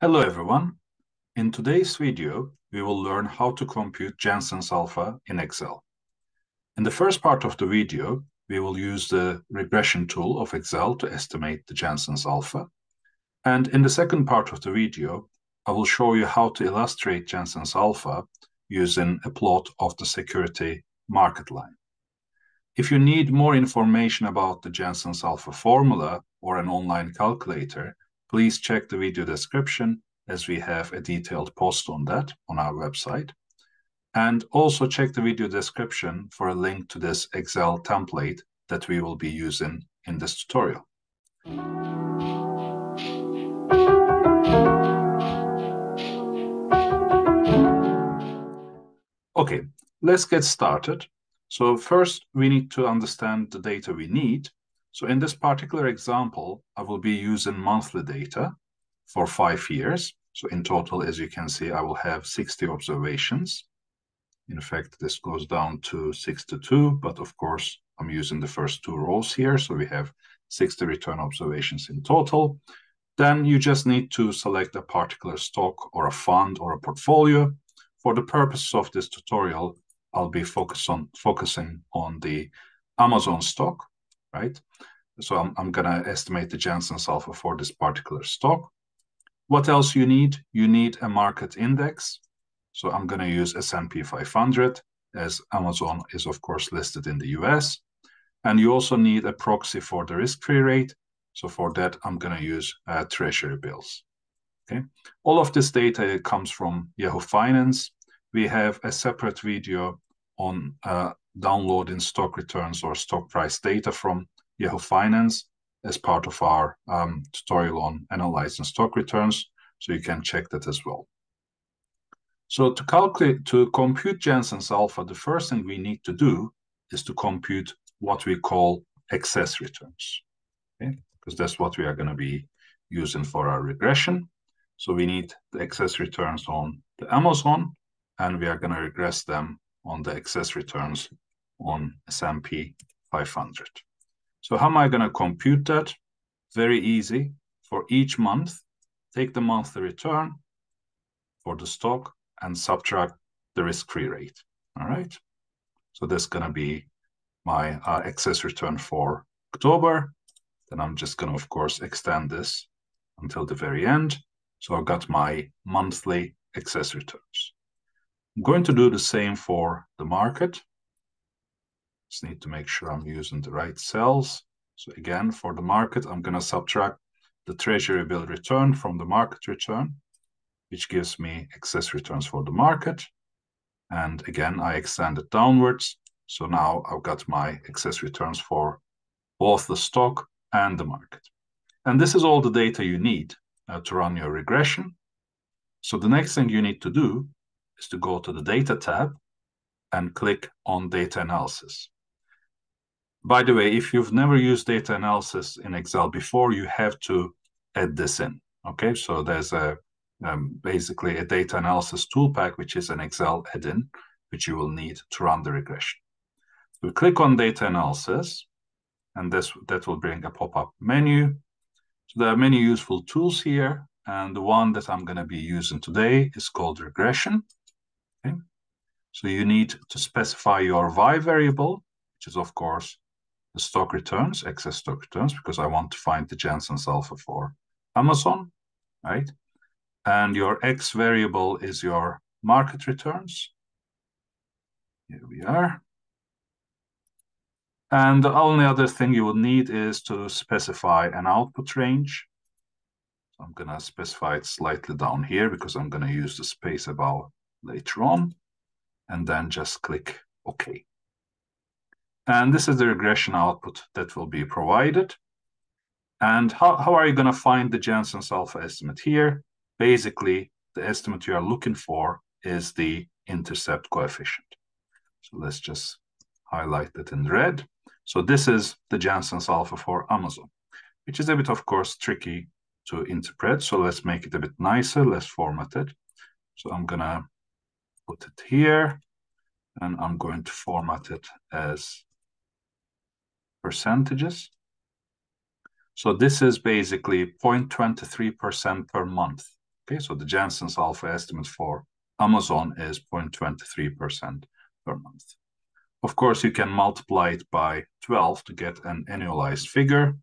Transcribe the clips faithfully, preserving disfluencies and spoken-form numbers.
Hello everyone. In today's video, we will learn how to compute Jensen's alpha in Excel. In the first part of the video, we will use the regression tool of Excel to estimate the Jensen's alpha. And in the second part of the video, I will show you how to illustrate Jensen's alpha using a plot of the security market line. If you need more information about the Jensen's alpha formula or an online calculator, please check the video description, as we have a detailed post on that on our website. And also check the video description for a link to this Excel template that we will be using in this tutorial. Okay, let's get started. So first, we need to understand the data we need. So in this particular example, I will be using monthly data for five years. So in total, as you can see, I will have sixty observations. In fact, this goes down to sixty-two, but of course, I'm using the first two rows here. So we have sixty return observations in total. Then you just need to select a particular stock or a fund or a portfolio. For the purposes of this tutorial, I'll be focus on, focusing on the Amazon stock. Right? So I'm, I'm going to estimate the Jensen's alpha for this particular stock. What else you need? You need a market index. So I'm going to use S and P five hundred, as Amazon is, of course, listed in the U S. And you also need a proxy for the risk-free rate. So for that, I'm going to use uh, treasury bills. Okay. All of this data comes from Yahoo Finance. We have a separate video on uh, downloading stock returns or stock price data from Yahoo Finance as part of our um, tutorial on analyzing stock returns, so you can check that as well. So to calculate, to compute Jensen's alpha, the first thing we need to do is to compute what we call excess returns, okay? Because that's what we are going to be using for our regression. So we need the excess returns on the Amazon, and we are going to regress them on the excess returns on S and P five hundred. So how am I going to compute that? Very easy. For each month, take the monthly return for the stock and subtract the risk-free rate. All right. So that's going to be my uh, excess return for October. Then I'm just going to, of course, extend this until the very end. So I've got my monthly excess returns. I'm going to do the same for the market. Just need to make sure I'm using the right cells. So again, for the market, I'm going to subtract the treasury bill return from the market return, which gives me excess returns for the market. And again, I extend it downwards. So now I've got my excess returns for both the stock and the market. And this is all the data you need uh, to run your regression. So the next thing you need to do is to go to the Data tab and click on Data Analysis. By the way, if you've never used data analysis in Excel before, you have to add this in, okay? So there's a um, basically a data analysis tool pack, which is an Excel add-in, which you will need to run the regression. So we click on Data Analysis, and this, that will bring a pop-up menu. So there are many useful tools here, and the one that I'm gonna be using today is called regression. Okay. So you need to specify your Y variable, which is, of course, the stock returns, excess stock returns, because I want to find the Jensen's alpha for Amazon, right? And your X variable is your market returns. Here we are. And the only other thing you will need is to specify an output range. I'm going to specify it slightly down here because I'm going to use the space above later on, and then just click OK. And this is the regression output that will be provided. And how, how are you going to find the Jensen's alpha estimate here? Basically, the estimate you are looking for is the intercept coefficient. So let's just highlight that in red. So this is the Jensen's alpha for Amazon, which is a bit, of course, tricky to interpret. So let's make it a bit nicer. Let's format it. So I'm going to put it here, and I'm going to format it as percentages. So this is basically zero point two three percent per month. Okay, so the Jensen's alpha estimate for Amazon is zero point two three percent per month. Of course, you can multiply it by twelve to get an annualized figure.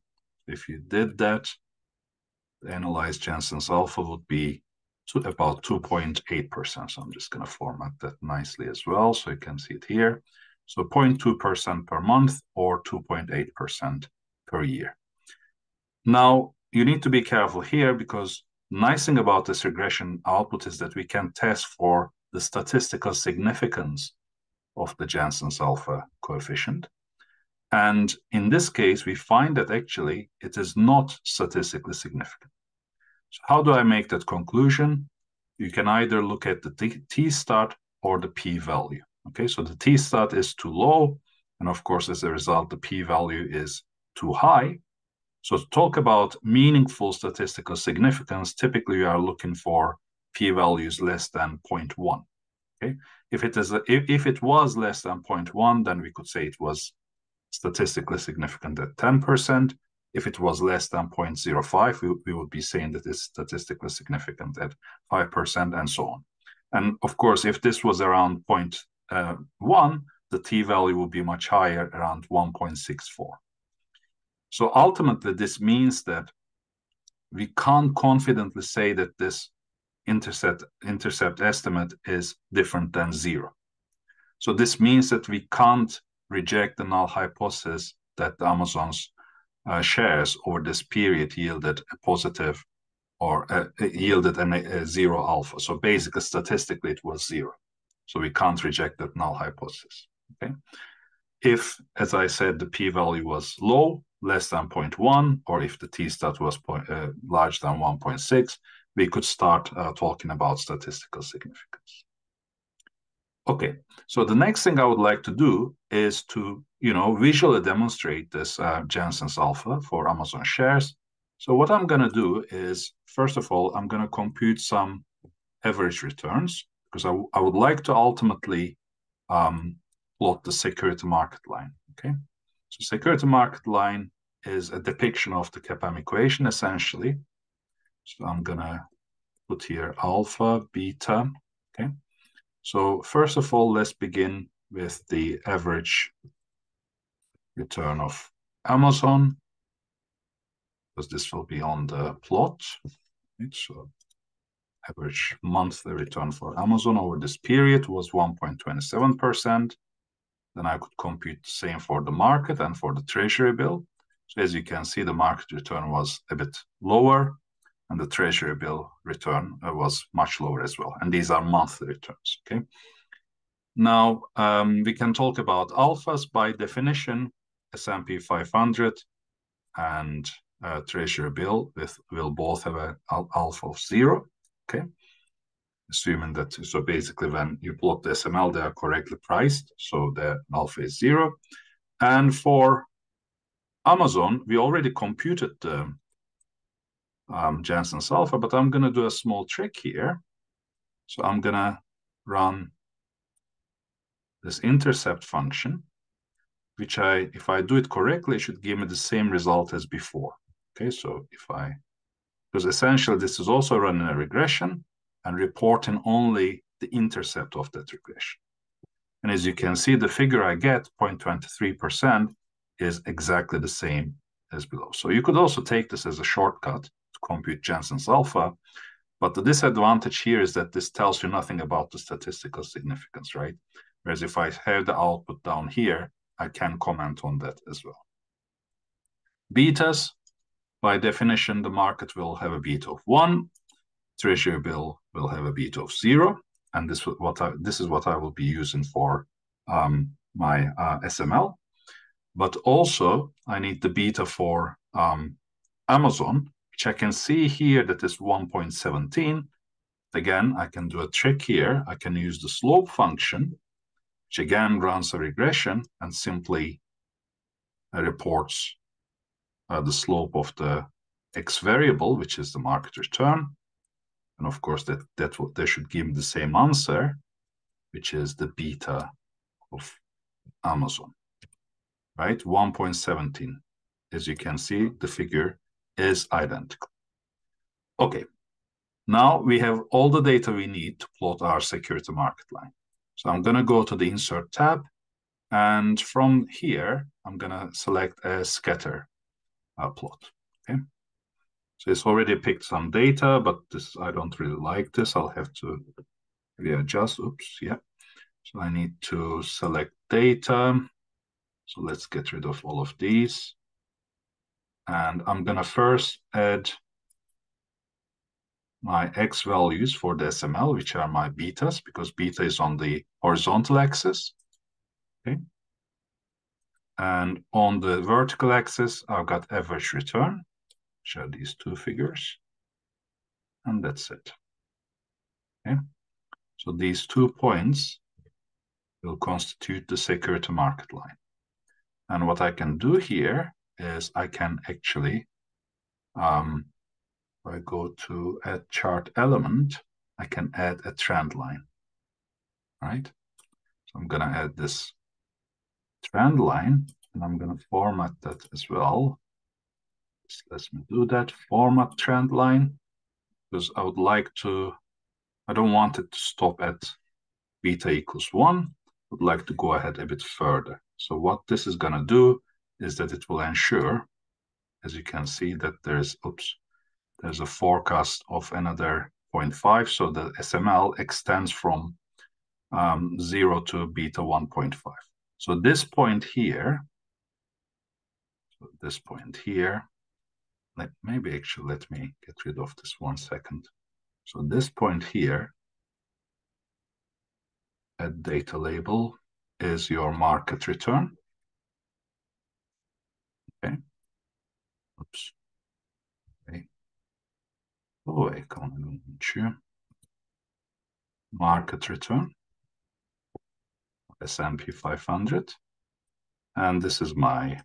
If you did that, the annualized Jensen's alpha would be to about two point eight percent. So I'm just going to format that nicely as well, so you can see it here. So zero point two percent per month or two point eight percent per year. Now, you need to be careful here, because the nice thing about this regression output is that we can test for the statistical significance of the Jensen's alpha coefficient. And in this case, we find that actually it is not statistically significant. So how do I make that conclusion? You can either look at the t-stat or the p-value. Okay, so the t-stat is too low, and of course, as a result, the p-value is too high. So to talk about meaningful statistical significance, typically we are looking for p-values less than zero point one. Okay, if it is a, if, if it was less than zero point one, then we could say it was statistically significant at ten percent. If it was less than zero point zero five, we, we would be saying that it's statistically significant at five percent, and so on. And of course, if this was around zero point one, uh, the t-value would be much higher, around one point six four. So ultimately, this means that we can't confidently say that this intercept, intercept estimate is different than zero. So this means that we can't reject the null hypothesis that the Amazon's uh, shares over this period yielded a positive or a, a yielded an, a zero alpha. So basically, statistically, it was zero. So we can't reject that null hypothesis. Okay, if, as I said, the p-value was low, less than zero point one, or if the t-stat was point, uh, larger than one point six, we could start uh, talking about statistical significance. Okay, so the next thing I would like to do is to, you know, visually demonstrate this uh, Jensen's alpha for Amazon shares. So what I'm going to do is, first of all, I'm going to compute some average returns, because I, I would like to ultimately um, plot the security market line. Okay, so security market line is a depiction of the C A P M equation, essentially. So I'm going to put here alpha, beta, okay? So first of all, let's begin with the average return of Amazon, because this will be on the plot. Right? So average monthly return for Amazon over this period was one point two seven percent. Then I could compute the same for the market and for the treasury bill. So as you can see, the market return was a bit lower, and the treasury bill return was much lower as well. And these are monthly returns, okay? Now, um, we can talk about alphas by definition. S and P five hundred and uh, treasury bill with, will both have an alpha of zero, okay? Assuming that, so basically when you plot the S M L, they are correctly priced, so their alpha is zero. And for Amazon, we already computed the Um, Jensen's alpha, but I'm going to do a small trick here. So I'm going to run this intercept function, which I, if I do it correctly, should give me the same result as before. Okay, so if I, because essentially this is also running a regression and reporting only the intercept of that regression. And as you can see, the figure I get, zero point two three percent, is exactly the same as below. So you could also take this as a shortcut compute Jensen's alpha, but the disadvantage here is that this tells you nothing about the statistical significance, right? Whereas if I have the output down here, I can comment on that as well. Betas, by definition, the market will have a beta of one, treasury bill will have a beta of zero, and this, what I, this is what I will be using for um, my uh, S M L. But also, I need the beta for um, Amazon, which I can see here that is one point one seven. Again, I can do a trick here. I can use the slope function, which again runs a regression and simply reports uh, the slope of the x variable, which is the market return. And of course, that, that will, they should give me the same answer, which is the beta of Amazon, right? one point one seven. As you can see, the figure is identical. Okay, Now we have all the data we need to plot our security market line. So I'm going to go to the Insert tab. And from here, I'm going to select a scatter uh, plot. Okay. So it's already picked some data, but this I don't really like this. I'll have to readjust. Oops, yeah. So I need to select data. So let's get rid of all of these. And I'm going to first add my X values for the S M L, which are my betas, because beta is on the horizontal axis. Okay. And on the vertical axis, I've got average return, which are these two figures. And that's it. Okay. So these two points will constitute the security market line. And what I can do here is I can actually, um, if I go to add chart element, I can add a trend line, right? So I'm going to add this trend line, and I'm going to format that as well. Just let me do that, format trend line, because I would like to, I don't want it to stop at beta equals one. I would like to go ahead a bit further. So what this is going to do is that it will ensure, as you can see, that there's, oops, there's a forecast of another zero point five. So the S M L extends from um, zero to beta one point five. So this point here, so this point here, let, maybe actually let me get rid of this one second. So this point here, at data label, is your market return. Okay. Oops. Okay. Oh, I can't sure. Market return. S and P five hundred. And this is my.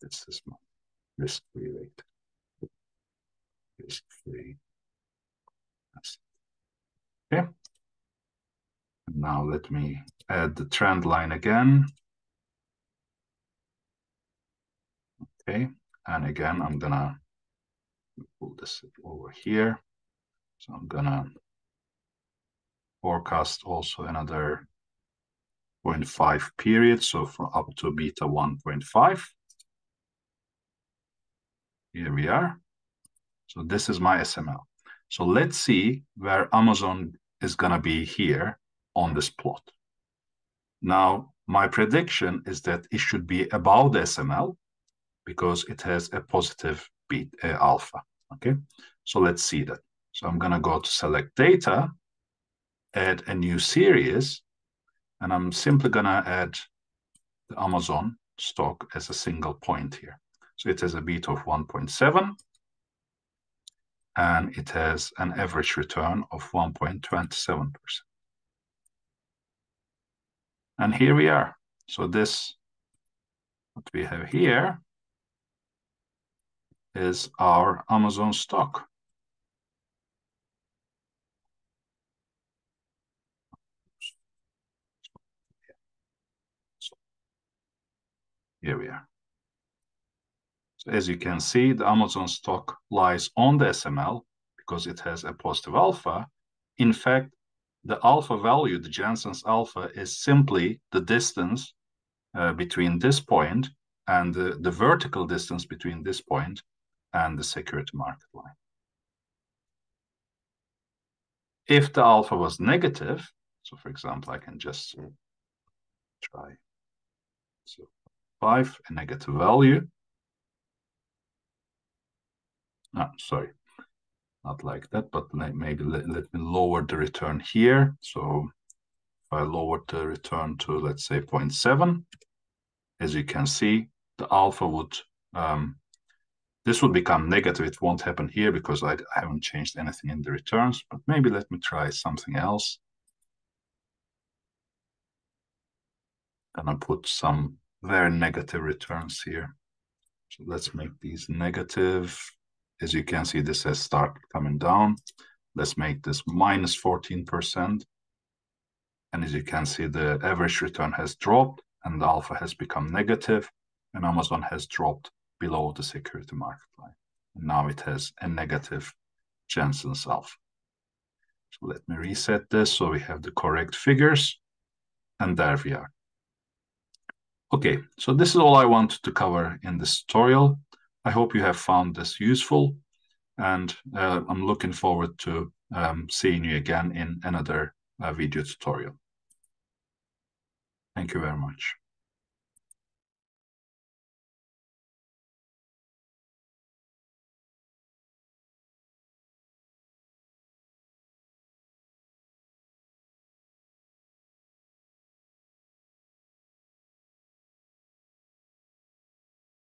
This is my risk-free rate. Risk-free. Okay. Now let me add the trend line again. Okay, and again, I'm gonna pull this over here. So I'm gonna forecast also another zero point five period. So for up to beta one point five. Here we are. So this is my S M L. So let's see where Amazon is gonna be here on this plot. Now, my prediction is that it should be above the S M L because it has a positive beta uh, alpha, okay? So let's see that. So I'm gonna go to select data, add a new series, and I'm simply gonna add the Amazon stock as a single point here. So it has a beta of one point seven. And it has an average return of one point two seven percent. And here we are. So this, what we have here is our Amazon stock. Here we are. So as you can see, the Amazon stock lies on the S M L because it has a positive alpha. In fact, the alpha value, the Jensen's alpha, is simply the distance uh, between this point and the, the vertical distance between this point and the security market line. If the alpha was negative, so for example, I can just try so five, a negative value. Ah, sorry, not like that, but maybe let, let me lower the return here. So if I lowered the return to, let's say, zero point seven, as you can see, the alpha would, um, this would become negative. It won't happen here because I, I haven't changed anything in the returns, but maybe let me try something else. And I'll put some very negative returns here. So let's make these negative. As you can see, this has started coming down. Let's make this minus fourteen percent. And as you can see, the average return has dropped and the alpha has become negative and Amazon has dropped below the security market line. And now it has a negative Jensen's alpha. So let me reset this so we have the correct figures. And there we are. Okay, so this is all I wanted to cover in this tutorial. I hope you have found this useful, and uh, I'm looking forward to um, seeing you again in another uh, video tutorial. Thank you very much.